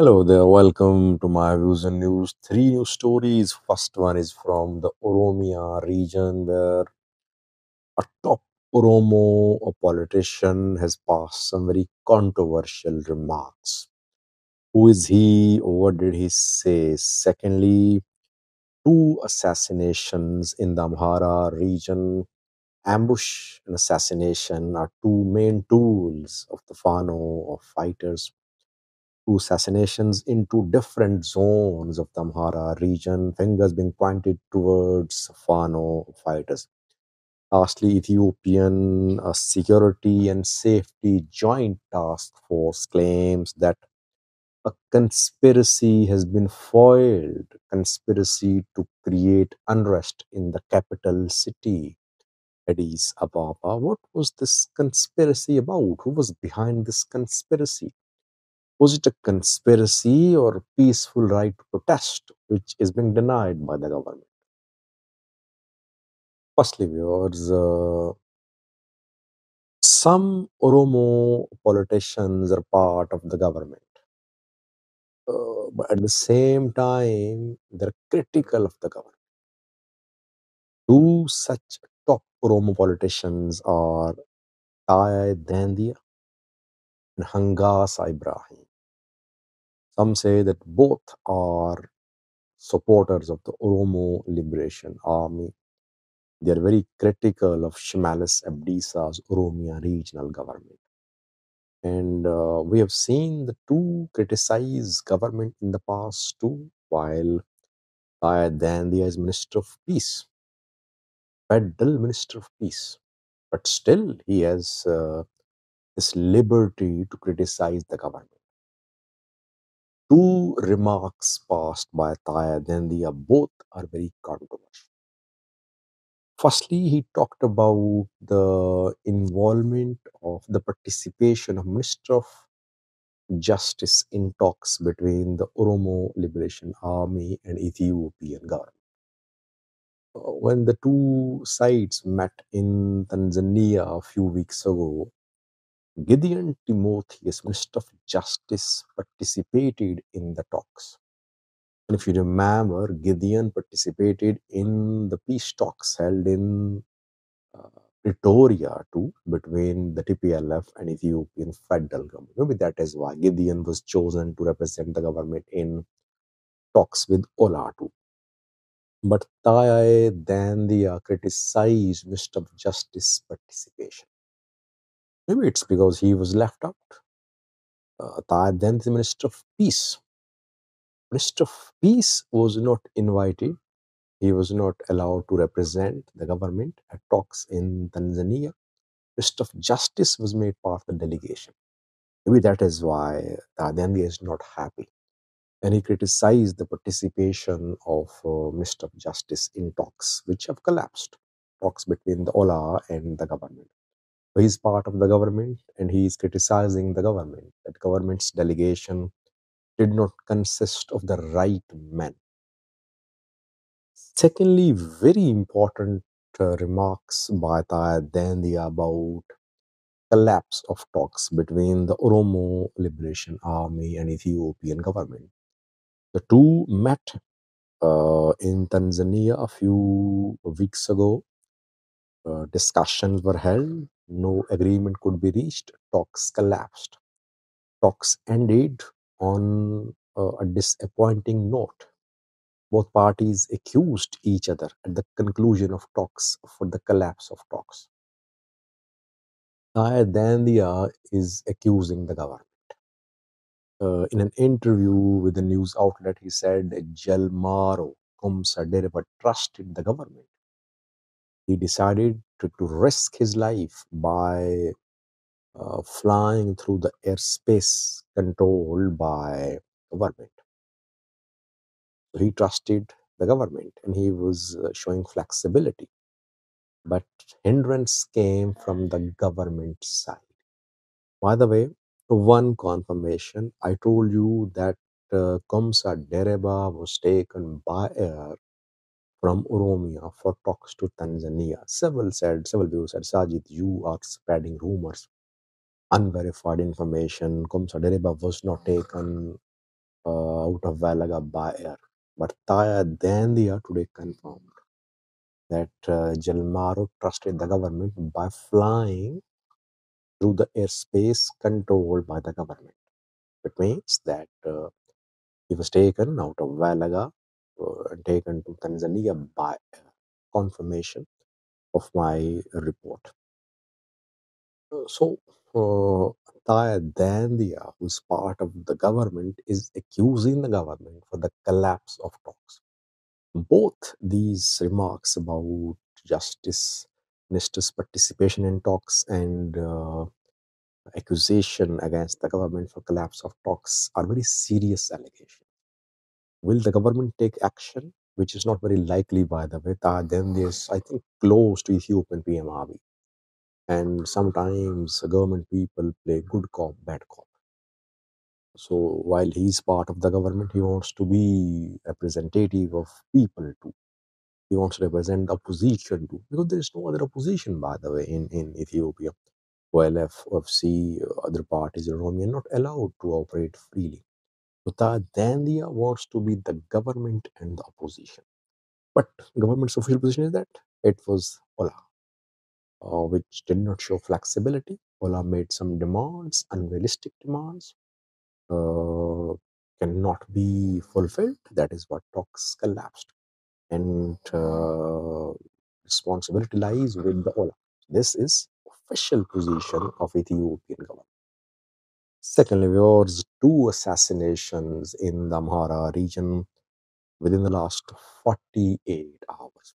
Hello there, welcome to my views and news. Three news stories. First one is from the Oromia region, where a top Oromo, a politician, has passed some very controversial remarks. Who is he? What did he say? Secondly, two assassinations in the Amhara region. Ambush and assassination are two main tools of the Fano fighters. Two assassinations in two different zones of the Amhara region, fingers being pointed towards Fano fighters. Lastly, Ethiopian Security and Safety Joint Task Force claims that a conspiracy has been foiled, conspiracy to create unrest in the capital city, Addis Ababa. What was this conspiracy about? Who was behind this conspiracy? Was it a conspiracy or peaceful right to protest, which is being denied by the government? Firstly, viewers, some Oromo politicians are part of the government. But at the same time, they're critical of the government. Two such top Oromo politicians are Taye Dendea and Hangas Ibrahim. Some say that both are supporters of the Oromo Liberation Army. They are very critical of Shimalis Abdisa's Oromia regional government. And we have seen the two criticize government in the past too, while Taye Dendea is Minister of Peace, Federal Minister of Peace. But still, he has this liberty to criticize the government. Two remarks passed by Taye Dendea, both are very controversial. Firstly, he talked about the involvement of the participation of Minister of Justice in talks between the Oromo Liberation Army and Ethiopian government. When the two sides met in Tanzania a few weeks ago, Gedion Timothewos, Minister of Justice, participated in the talks. And if you remember, Gideon participated in the peace talks held in Pretoria too, between the TPLF and Ethiopian federal government. Maybe that is why Gideon was chosen to represent the government in talks with Ola too. But Taye Dendea criticized Minister of Justice participation. Maybe it's because he was left out. Taye Dendea is the Minister of Peace. Minister of Peace was not invited. He was not allowed to represent the government at talks in Tanzania. Minister of Justice was made part of the delegation. Maybe that is why Taye Dendea is not happy. And he criticized the participation of Minister of Justice in talks, which have collapsed. Talks between the Ola and the government. So he's part of the government and he is criticizing the government. That government's delegation did not consist of the right men. Secondly, very important remarks by Taye Dendea about collapse of talks between the Oromo Liberation Army and Ethiopian government. The two met in Tanzania a few weeks ago. Discussions were held. No agreement could be reached. Talks collapsed. Talks ended on a disappointing note. Both parties accused each other at the conclusion of talks for the collapse of talks. Taye Dendea is accusing the government. In an interview with a news outlet, he said Jalmaro Kumsadir trusted the government. He decided to risk his life by flying through the airspace controlled by government. So he trusted the government and he was showing flexibility. But hindrance came from the government side. By the way, one confirmation, I told you that Kumsa Diriba was taken by air from Oromia for talks to Tanzania. Several viewers said, Sajid, you are spreading rumors. Unverified information. Kumsa Diriba was not taken out of Walaga by air. But Taye Dendea today confirmed that Jalmaro trusted the government by flying through the airspace controlled by the government. It means that he was taken out of Walaga and taken to Tanzania by confirmation of my report. So, Taye Dendea, who is part of the government, is accusing the government for the collapse of talks. Both these remarks about Justice Minister's participation in talks and accusation against the government for collapse of talks are very serious allegations. Will the government take action? Which is not very likely, by the way. Taye Dendea is, I think, close to Ethiopian PM Abiy. And sometimes government people play good cop, bad cop. So while he's part of the government, he wants to be representative of people too. He wants to represent opposition too. Because there is no other opposition, by the way, in Ethiopia. OLF, OFC, other parties, Oromia are not allowed to operate freely. So Taye Dendea wants to be the government and the opposition. But government's official position is that it was Ola, which did not show flexibility. Ola made some demands, unrealistic demands, cannot be fulfilled. That is what talks collapsed. And responsibility lies with the Ola. This is official position of Ethiopian government. Secondly, viewers, 2 assassinations in the Amhara region within the last 48 hours.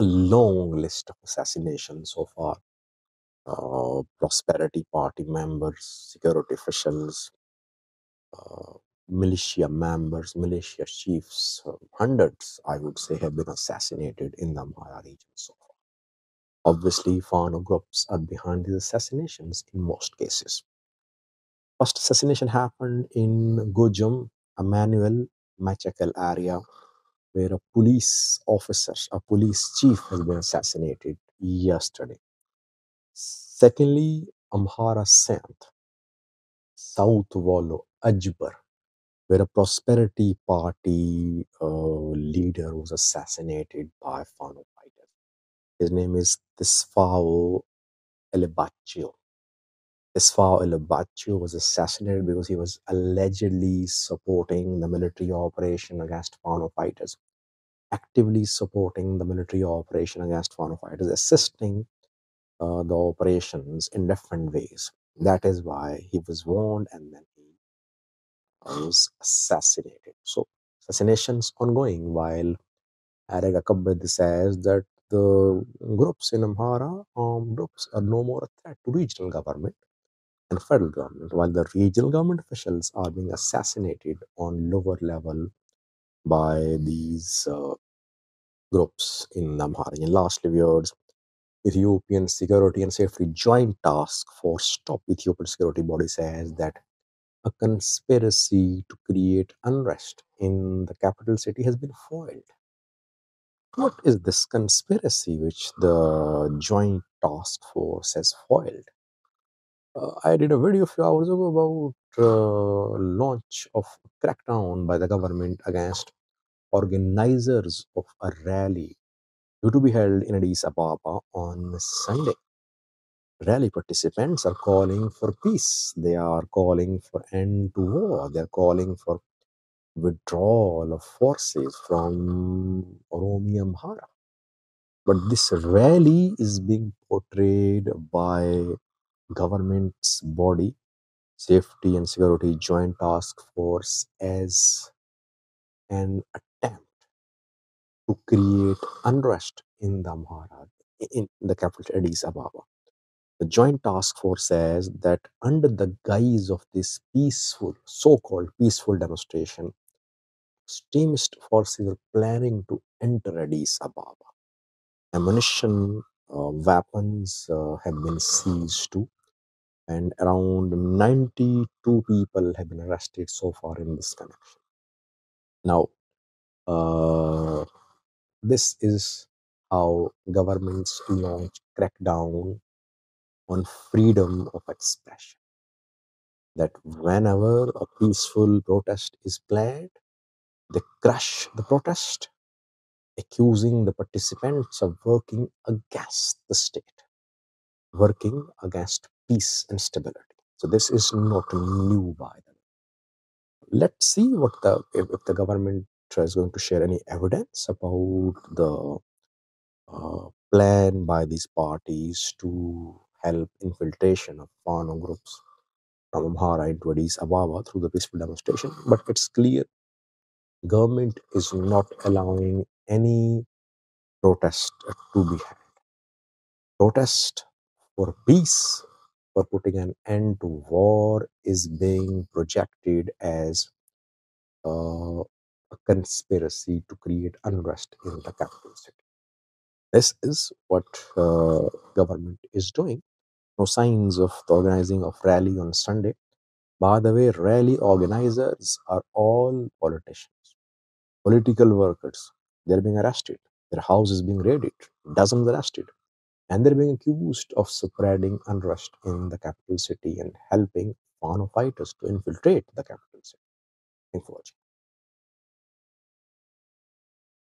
A long list of assassinations so far. Prosperity Party members, security officials, militia members, militia chiefs, hundreds, I would say, have been assassinated in the Amhara region so far. Obviously, Fano groups are behind these assassinations in most cases. First assassination happened in Gojum, Emmanuel Machakal area, where a police officer, a police chief has been assassinated yesterday. Secondly, Amhara Santh, South Wallo, Ajbar, where a Prosperity Party leader was assassinated by Fano fighters. His name is Tesfaye Elbachew. Isfaa El-Bachu was assassinated because he was allegedly supporting the military operation against Fano fighters, actively supporting the military operation against Fano fighters, assisting the operations in different ways. That is why he was warned and then he was assassinated. So, assassinations ongoing, while Arega Kabbede says that the groups in Amhara, armed groups, are no more a threat to regional government and federal government, while the regional government officials are being assassinated on lower level by these groups in Amhara. And lastly, viewers, Ethiopian Security and Safety Joint Task Force, Stop Ethiopian Security Body, says that a conspiracy to create unrest in the capital city has been foiled. What is this conspiracy which the Joint Task Force has foiled? I did a video a few hours ago about launch of crackdown by the government against organizers of a rally due to be held in Addis Ababa on Sunday. Rally participants are calling for peace. They are calling for end to war. They are calling for withdrawal of forces from Oromia Amhara. But this rally is being portrayed by government's body, Safety and Security Joint Task Force, as an attempt to create unrest in the Amhara, in the capital Addis Ababa. The Joint Task Force says that under the guise of this peaceful, so-called peaceful demonstration, extremist forces are planning to enter Addis Ababa. Ammunition, weapons have been seized too, and around 92 people have been arrested so far in this connection. Now, this is how governments launch crackdown on freedom of expression. that whenever a peaceful protest is planned, they crush the protest, accusing the participants of working against the state, working against peace and stability. So this is not new, by the way. Let's see what if the government is going to share any evidence about the plan by these parties to help infiltration of Fano groups from Amhara into Addis Ababa through the peaceful demonstration. But it's clear government is not allowing any protest to be had. Protest for peace, for putting an end to war, is being projected as a conspiracy to create unrest in the capital city. This is what government is doing. No signs of the organizing of rally on Sunday. By the way, rally organizers are all politicians, political workers. They're being arrested. Their house is being raided. Dozens arrested. And they're being accused of spreading unrest in the capital city and helping Fano fighters to infiltrate the capital city. Thank you for watching.